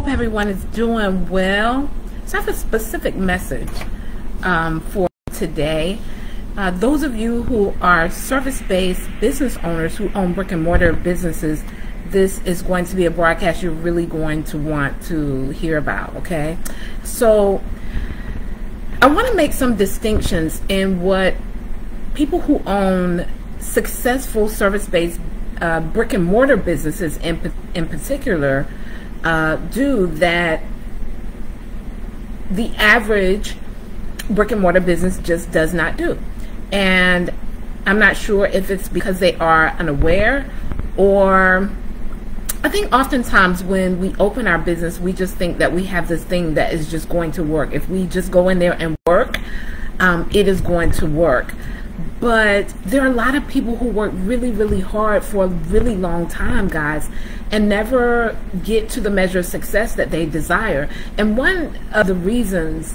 Hope everyone is doing well. So I have a specific message for today. Those of you who are service-based business owners who own brick-and-mortar businesses, this is going to be a broadcast you're really going to want to hear about, okay? So I want to make some distinctions in what people who own successful service-based brick-and-mortar businesses in particular do that the average brick-and-mortar business just does not do. And I'm not sure if it's because they are unaware, or I think oftentimes when we open our business, we just think that we have this thing that is just going to work. If we just go in there and work, it is going to work. But there are a lot of people who work really, really hard for a really long time, guys, and never get to the measure of success that they desire. And one of the reasons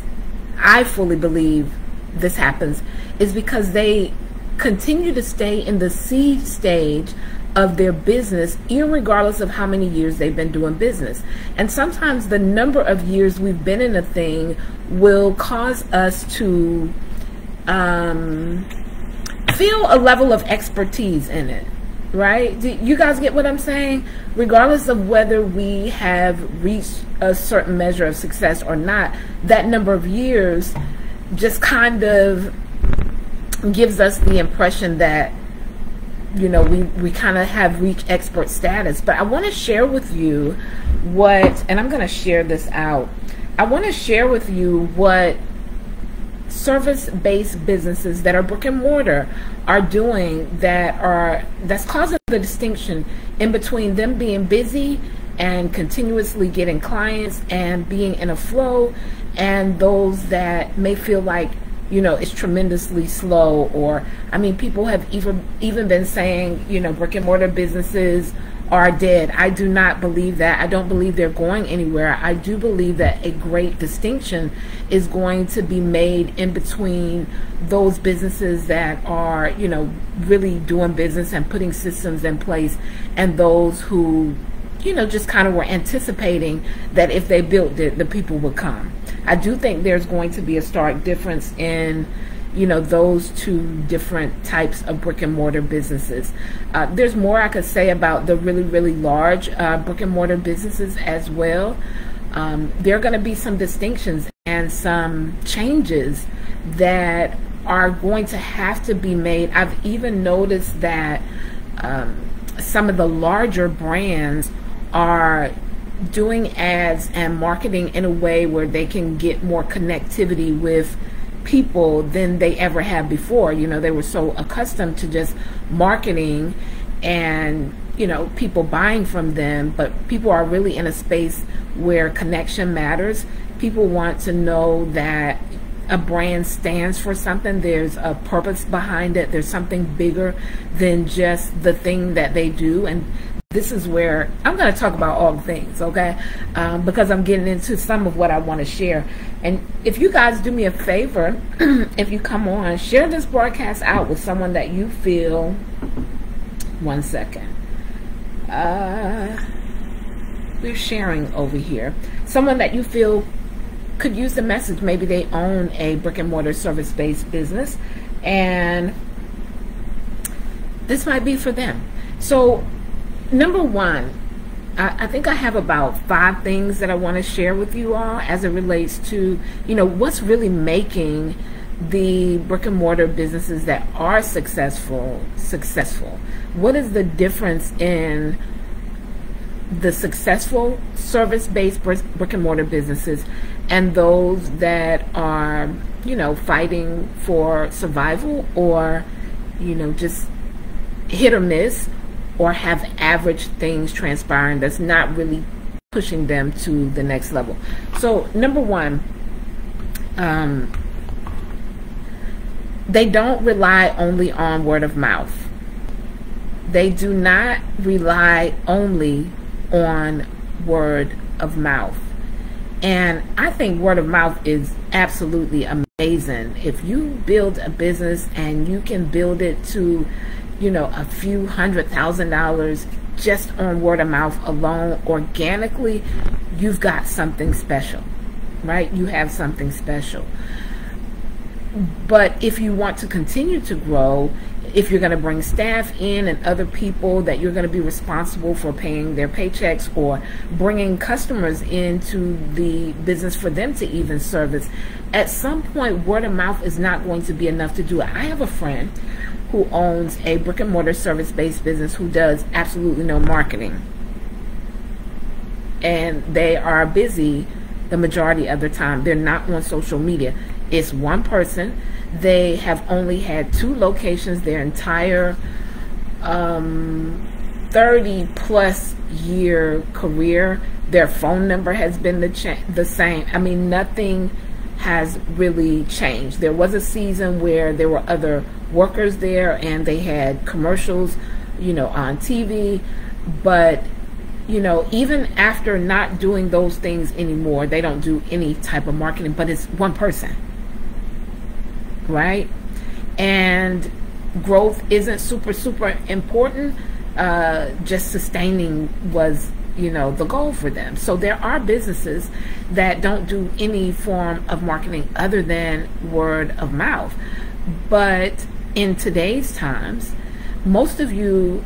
I fully believe this happens is because they continue to stay in the seed stage of their business, irregardless of how many years they've been doing business. And sometimes the number of years we've been in a thing will cause us to feel a level of expertise in it, right? Do you guys get what I'm saying? Regardless of whether we have reached a certain measure of success or not, that number of years just kind of gives us the impression that, you know, we kind of have reached expert status. But I want to share with you what, and I'm going to share this out, I want to share with you what service-based businesses that are brick and mortar are doing that's causing the distinction in between them being busy and continuously getting clients and being in a flow, and those that may feel like, you know, it's tremendously slow. Or I mean, people have even been saying, you know, brick and mortar businesses are dead. I do not believe that. I don't believe they're going anywhere. I do believe that a great distinction is going to be made in between those businesses that are, you know, really doing business and putting systems in place, and those who, you know, just kind of were anticipating that if they built it, the people would come. I do think there's going to be a stark difference in, you know, those two different types of brick and mortar businesses. There's more I could say about the really, really large brick and mortar businesses as well. There are going to be some distinctions and some changes that are going to have to be made. I've even noticed that some of the larger brands are doing ads and marketing in a way where they can get more connectivity with people than they ever had before. You know, they were so accustomed to just marketing and, you know, people buying from them, but people are really in a space where connection matters. People want to know that a brand stands for something. There's a purpose behind it. There's something bigger than just the thing that they do. And this is where I'm going to talk about all the things, okay? Because I'm getting into some of what I want to share. And if you guys do me a favor, if you come on, share this broadcast out with someone that you feel, one second, we're sharing over here, someone that you feel could use the message. Maybe they own a brick and mortar service-based business, and this might be for them. So number one, I think I have about 5 things that I want to share with you all as it relates to, you know, what's really making the brick and mortar businesses that are successful. What is the difference in the successful service-based brick and mortar businesses and those that are, you know, fighting for survival, or, you know, just hit or miss, or have average things transpiring that's not really pushing them to the next level. So number one, they don't rely only on word of mouth. They do not rely only on word of mouth. And I think word of mouth is absolutely amazing. If you build a business and you can build it to, you know, a few $100,000 just on word of mouth alone, organically, you've got something special, right? You have something special. But if you want to continue to grow, if you're going to bring staff in and other people that you're going to be responsible for paying their paychecks or bringing customers into the business for them to even service, at some point word of mouth is not going to be enough to do it. I have a friend who owns a brick and mortar service-based business who does absolutely no marketing, and they are busy the majority of the time. They're not on social media. It's one person. They have only had 2 locations their entire 30-plus year career. Their phone number has been the same. I mean, nothing has really changed. There was a season where there were other workers there and they had commercials, you know, on TV. But, you know, even after not doing those things anymore, they don't do any type of marketing, but it's one person. Right? And growth isn't super important. Just sustaining was, you know, the goal for them. So there are businesses that don't do any form of marketing other than word of mouth. But in today's times, most of you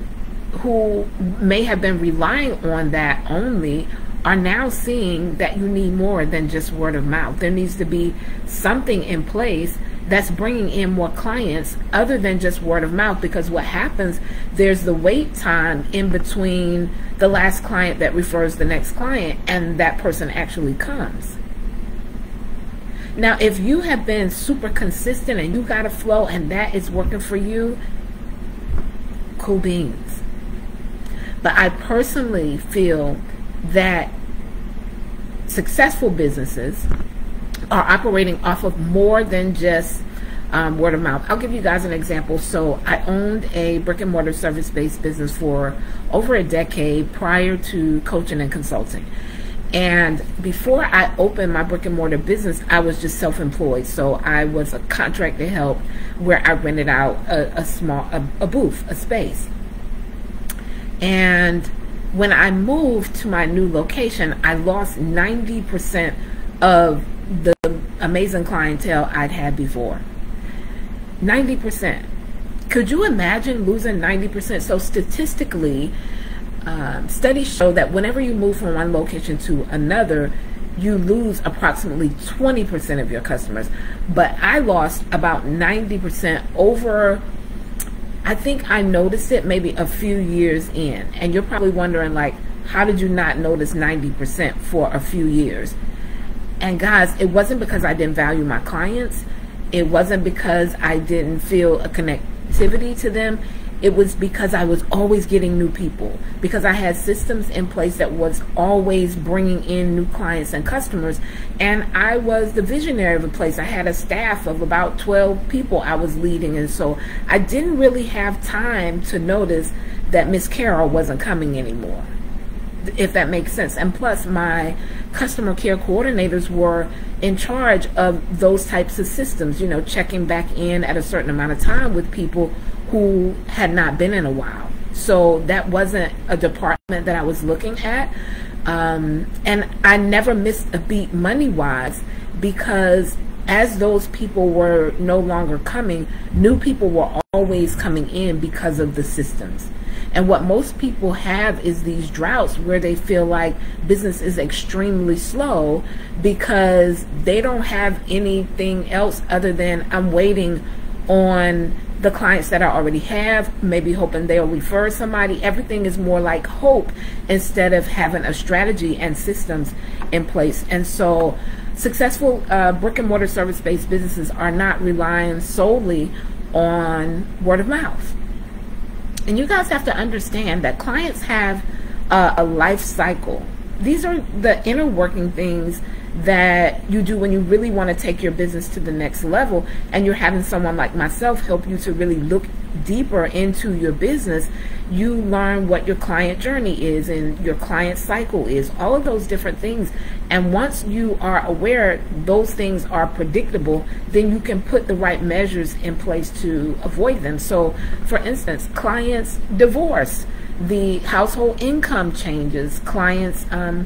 who may have been relying on that only are now seeing that you need more than just word of mouth. There needs to be something in place that's bringing in more clients other than just word of mouth, because what happens, there's the wait time in between the last client that refers the next client and that person actually comes. Now, if you have been super consistent and you got a flow and that is working for you, cool beans. But I personally feel that successful businesses are operating off of more than just word of mouth. I'll give you guys an example. So I owned a brick and mortar service-based business for over a decade prior to coaching and consulting. And before I opened my brick and mortar business, I was just self-employed. So I was a contractor help where I rented out a booth, a space. And when I moved to my new location, I lost 90% of the amazing clientele I'd had before. 90%. Could you imagine losing 90%? So statistically, studies show that whenever you move from one location to another, you lose approximately 20% of your customers. But I lost about 90% over, I think I noticed it maybe a few years in. And you're probably wondering, like, how did you not notice 90% for a few years? And guys, it wasn't because I didn't value my clients. It wasn't because I didn't feel a connectivity to them. It was because I was always getting new people, because I had systems in place that was always bringing in new clients and customers. And I was the visionary of the place. I had a staff of about 12 people I was leading. And so I didn't really have time to notice that Miss Carol wasn't coming anymore, if that makes sense. And plus, my customer care coordinators were in charge of those types of systems, you know, checking back in at a certain amount of time with people who had not been in a while. So that wasn't a department that I was looking at. And I never missed a beat money-wise, because as those people were no longer coming, new people were always coming in because of the systems. And what most people have is these droughts where they feel like business is extremely slow because they don't have anything else other than, I'm waiting on the clients that I already have, maybe hoping they'll refer somebody. Everything is more like hope instead of having a strategy and systems in place. And so successful brick and mortar service-based businesses are not relying solely on word of mouth. And you guys have to understand that clients have a life cycle. These are the inner working things that you do when you really want to take your business to the next level, and you're having someone like myself help you to really look deeper into your business. You learn what your client journey is and your client cycle is, all of those different things. And once you are aware those things are predictable, then you can put the right measures in place to avoid them. So for instance, clients divorce. the household income changes. Clients have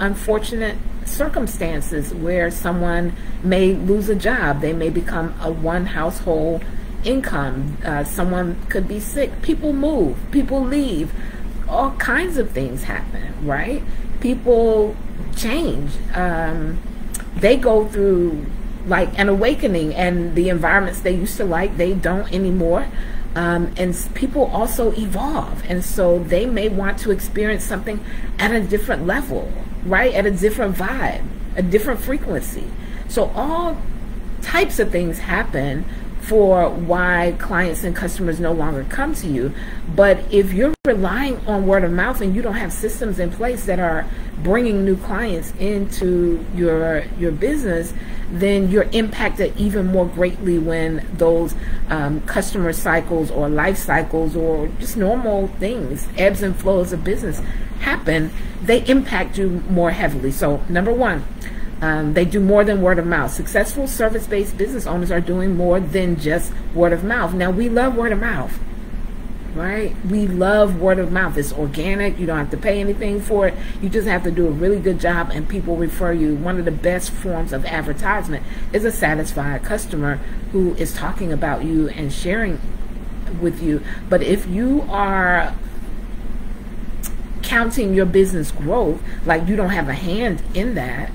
unfortunate circumstances where someone may lose a job. They may become a one household income. Someone could be sick. People move. People leave. All kinds of things happen, right? People change. They go through like an awakening, and the environments they used to like, they don't anymore. And people also evolve, and so they may want to experience something at a different level, right? At a different vibe, a different frequency. So all types of things happen for why clients and customers no longer come to you. But if you're relying on word of mouth and you don't have systems in place that are bringing new clients into your business, then you're impacted even more greatly when those customer cycles or life cycles or just normal things, ebbs and flows of business happen. They impact you more heavily. So number one, they do more than word of mouth. Successful service-based business owners are doing more than just word of mouth. Now, we love word of mouth, right? We love word of mouth. It's organic. You don't have to pay anything for it. You just have to do a really good job, and people refer you. One of the best forms of advertisement is a satisfied customer who is talking about you and sharing with you. But if you are counting your business growth like you don't have a hand in that,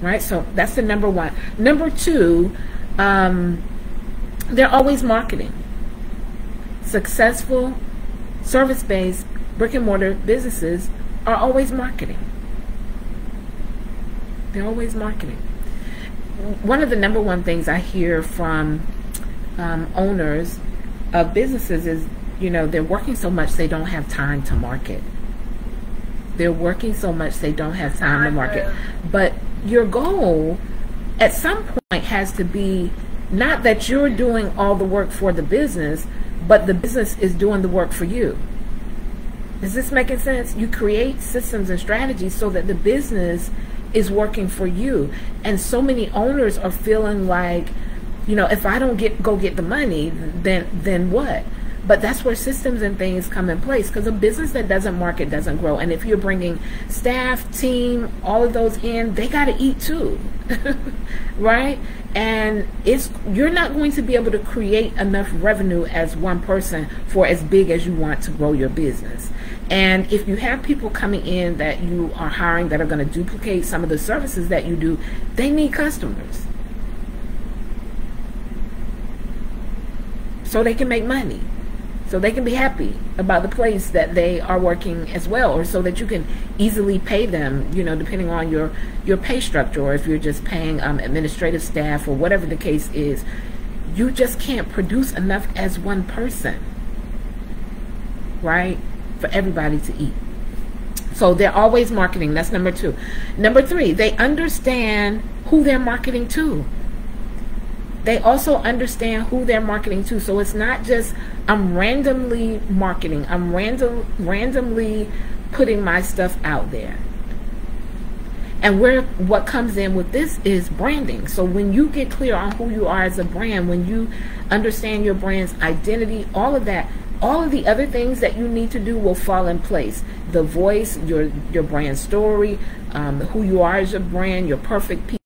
right? So that's the number one. Number two, they're always marketing. Successful service-based brick-and-mortar businesses are always marketing. They're always marketing. One of the number one things I hear from owners of businesses is, you know, they're working so much they don't have time to market. They're working so much they don't have time to market. But your goal at some point has to be not that you're doing all the work for the business, but the business is doing the work for you. Is this making sense? You create systems and strategies so that the business is working for you. And so many owners are feeling like, you know, if I don't go get the money, then what? But that's where systems and things come in place, because a business that doesn't market doesn't grow. And if you're bringing staff, team, all of those in, they got to eat too, right? And you're not going to be able to create enough revenue as one person for as big as you want to grow your business. And if you have people coming in that you are hiring that are going to duplicate some of the services that you do, they need customers so they can make money, so they can be happy about the place that they are working as well, or so that you can easily pay them, you know, depending on your pay structure, or if you're just paying administrative staff or whatever the case is. You just can't produce enough as one person, right, for everybody to eat. So they're always marketing. That's number two. Number three, they understand who they're marketing to. They also understand who they're marketing to. So it's not just I'm randomly marketing. I'm randomly putting my stuff out there. And what comes in with this is branding. So when you get clear on who you are as a brand, when you understand your brand's identity, all of that, all of the other things that you need to do will fall in place. The voice, your brand story, who you are as a brand, your perfect people.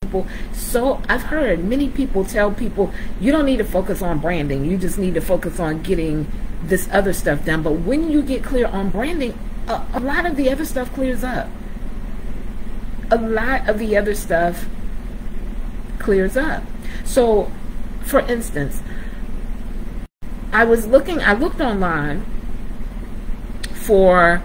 So I've heard many people tell people, you don't need to focus on branding. You just need to focus on getting this other stuff done. But when you get clear on branding, a lot of the other stuff clears up. A lot of the other stuff clears up. So, for instance, I looked online for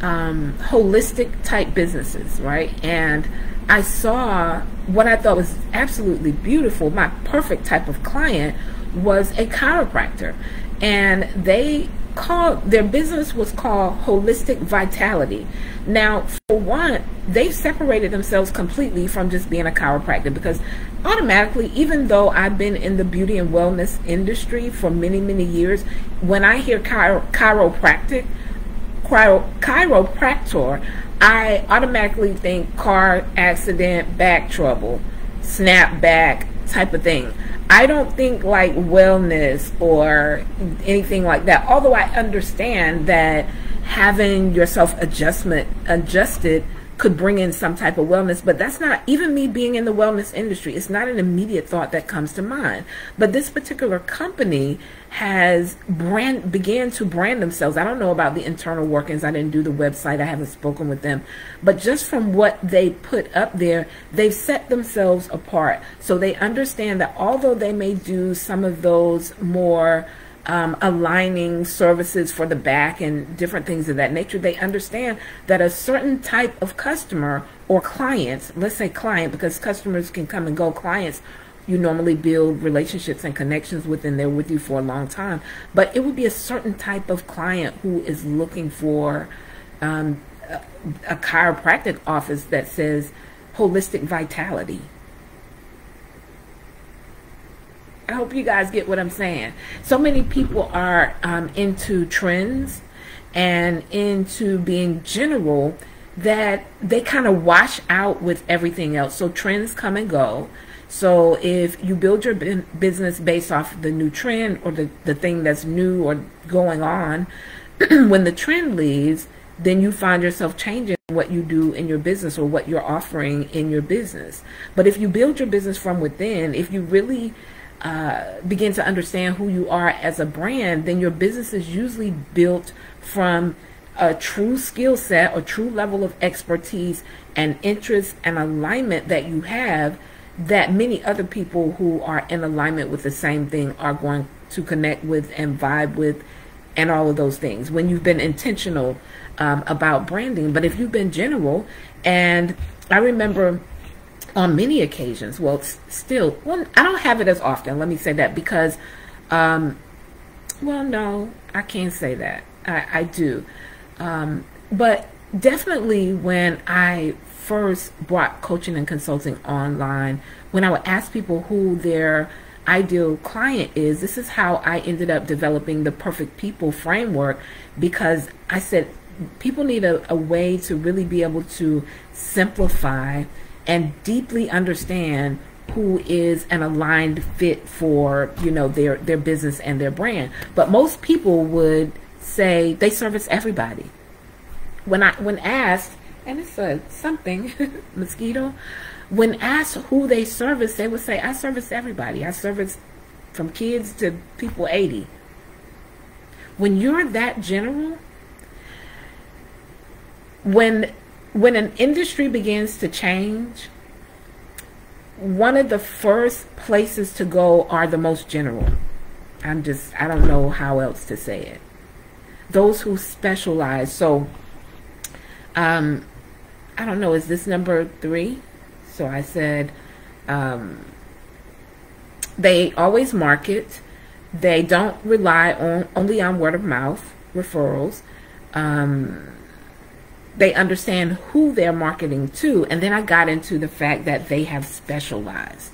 holistic type businesses, right? And I saw what I thought was absolutely beautiful. My perfect type of client was a chiropractor, and their business was called Holistic Vitality. Now, for one, they separated themselves completely from just being a chiropractor, because automatically, even though I've been in the beauty and wellness industry for many, many years, when I hear chiropractor, I automatically think car accident, back trouble, snap back type of thing. I don't think like wellness or anything like that, although I understand that having yourself adjusted could bring in some type of wellness, but that's not, even me being in the wellness industry, it's not an immediate thought that comes to mind. But this particular company has began to brand themselves. I don't know about the internal workings. I didn't do the website. I haven't spoken with them. But just from what they put up there, they've set themselves apart. So they understand that although they may do some of those more aligning services for the back and different things of that nature, they understand that a certain type of customer or clients, let's say client, because customers can come and go, clients, you normally build relationships and connections with, and they're with you for a long time. But it would be a certain type of client who is looking for a chiropractic office that says holistic vitality. I hope you guys get what I'm saying. So many people are into trends and into being general that they kind of wash out with everything else. So trends come and go. So if you build your business based off the new trend or the thing that's new or going on, when the trend leaves, then you find yourself changing what you do in your business or what you're offering in your business. But if you build your business from within, if you really begin to understand who you are as a brand, then your business is usually built from a true skill set or true level of expertise and interest and alignment that you have, that many other people who are in alignment with the same thing are going to connect with and vibe with and all of those things when you've been intentional about branding. But if you've been general, and I remember on many occasions, well, I don't have it as often, let me say that, because, well, no, I can't say that. I do. But definitely when I first brought coaching and consulting online, when I would ask people who their ideal client is, this is how I ended up developing the Perfect People framework, because I said people need a way to really be able to simplify and deeply understand who is an aligned fit for, you know, their business and their brand. But most people would say they service everybody. When asked, and it's a something mosquito, when asked who they service, they would say, I service everybody. I service from kids to people 80. When you're that general, when an industry begins to change, one of the first places to go are the most general. I don't know how else to say it. Those who specialize. So, I don't know, is this number 3? So I said, they always market. They don't rely only on word of mouth referrals. They understand who they're marketing to. And then I got into the fact that they have specialized.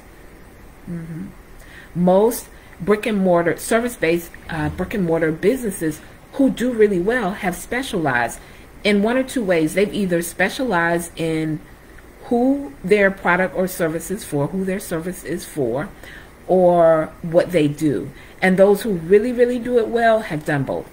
Most brick and mortar, service-based brick and mortar businesses who do really well have specialized in one or two ways. They've either specialized in who their product or service is for, who their service is for, or what they do. And those who really, really do it well have done both.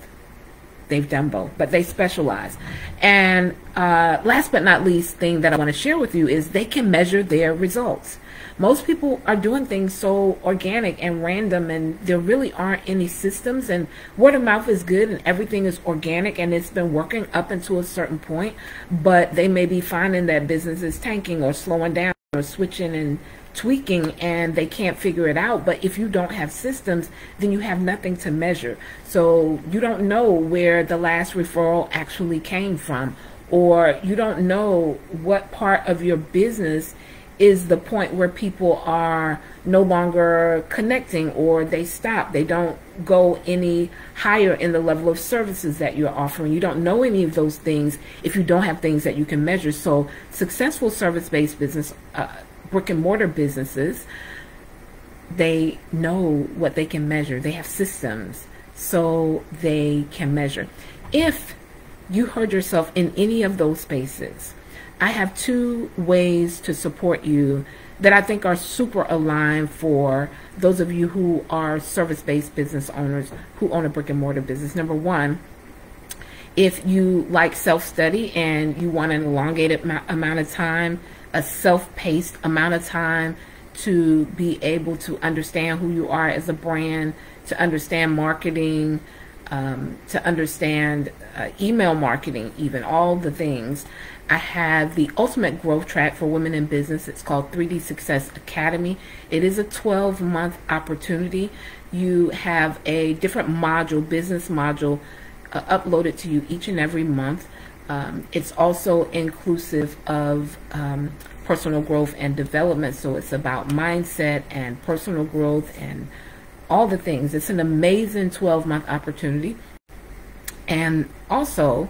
They've done both, but they specialize. And last but not least thing that I want to share with you is they can measure their results. Most people are doing things so organic and random, and there really aren't any systems, and word of mouth is good and everything is organic and it's been working up until a certain point, but they may be finding that business is tanking or slowing down or switching and tweaking, and they can't figure it out. But if you don't have systems, then you have nothing to measure. So you don't know where the last referral actually came from, or you don't know what part of your business is the point where people are no longer connecting, or they stop. They don't go any higher in the level of services that you're offering. You don't know any of those things if you don't have things that you can measure. So successful service-based business, brick and mortar businesses, they know what they can measure. They have systems, so they can measure. If you heard yourself in any of those spaces, I have two ways to support you that I think are super aligned for those of you who are service-based business owners who own a brick-and-mortar business. Number one, if you like self-study and you want an elongated amount of time, a self-paced amount of time to be able to understand who you are as a brand, to understand marketing, to understand email marketing, even all the things. I have the ultimate growth track for women in business. It's called 3D Success Academy. It is a 12-month opportunity. You have a different module, business module, uploaded to you each and every month. It's also inclusive of personal growth and development, so it's about mindset and personal growth and all the things. It's an amazing 12-month opportunity. And also,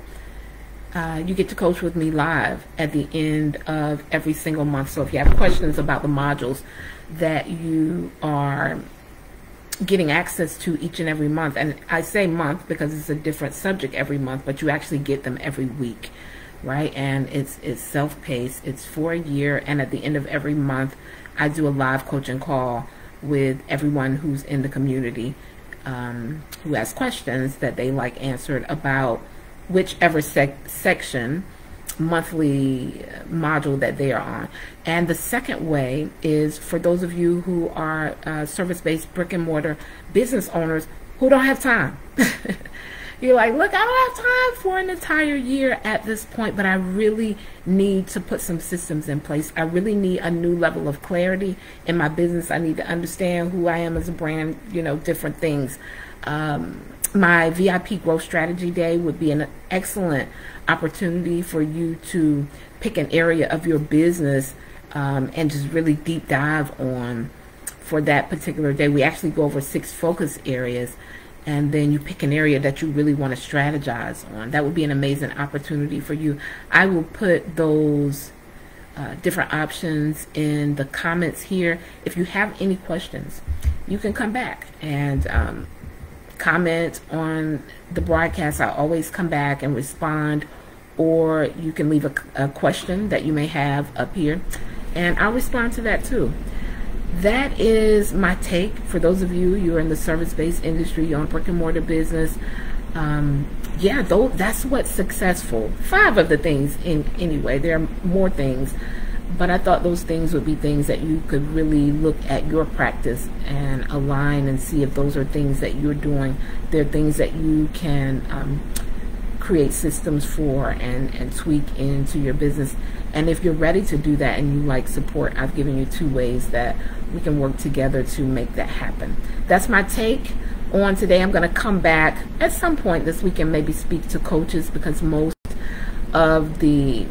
you get to coach with me live at the end of every single month. So if you have questions about the modules that you are getting access to each and every month, and I say month because it's a different subject every month, but you actually get them every week, right? And it's self-paced, it's for a year, and at the end of every month I do a live coaching call with everyone who's in the community who has questions that they like answered about whichever section monthly module that they are on. And the second way is for those of you who are service-based brick-and-mortar business owners who don't have time. You're like, look, I don't have time for an entire year at this point, but I really need to put some systems in place. I really need a new level of clarity in my business. I need to understand who I am as a brand, you know, different things. My VIP Growth Strategy Day would be an excellent opportunity for you to pick an area of your business and just really deep dive on for that particular day. We actually go over 6 focus areas, and then you pick an area that you really want to strategize on. That would be an amazing opportunity for you. I will put those different options in the comments here. If you have any questions, you can come back and comment on the broadcast. I always come back and respond, or you can leave a question that you may have up here, and I'll respond to that too. That is my take for those of you who are in the service-based industry, you own brick-and-mortar business. Yeah, though, that's what's successful. 5 of the things, anyway. There are more things, but I thought those things would be things that you could really look at your practice and align and see if those are things that you're doing. They're things that you can create systems for and tweak into your business. And if you're ready to do that and you like support, I've given you 2 ways that we can work together to make that happen. That's my take on today. I'm going to come back at some point this weekend, maybe speak to coaches, because most of the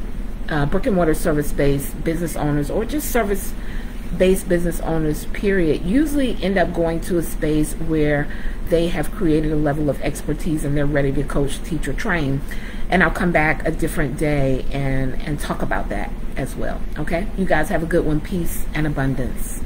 brick-and-mortar service-based business owners, or just service-based business owners, period, usually end up going to a space where they have created a level of expertise and they're ready to coach, teach, or train. And I'll come back a different day and talk about that as well, okay? You guys have a good one. Peace and abundance.